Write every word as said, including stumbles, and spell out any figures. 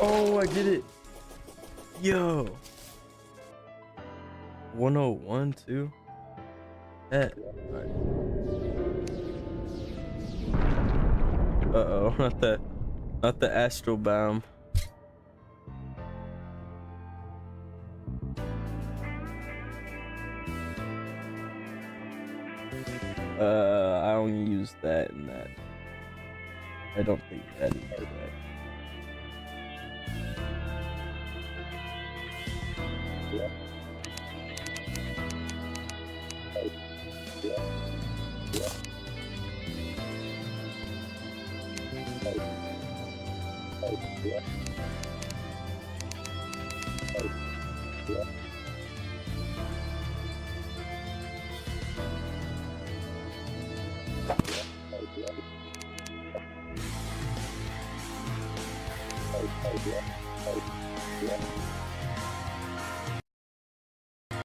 Oh, I did it. Yo. one oh one too. Eh. Right. Uh oh, not the, not the astral bomb. Uh, I don't use that and that. I don't think that is that. Yeah. Yeah. Yeah. Yeah. Yeah. Yeah.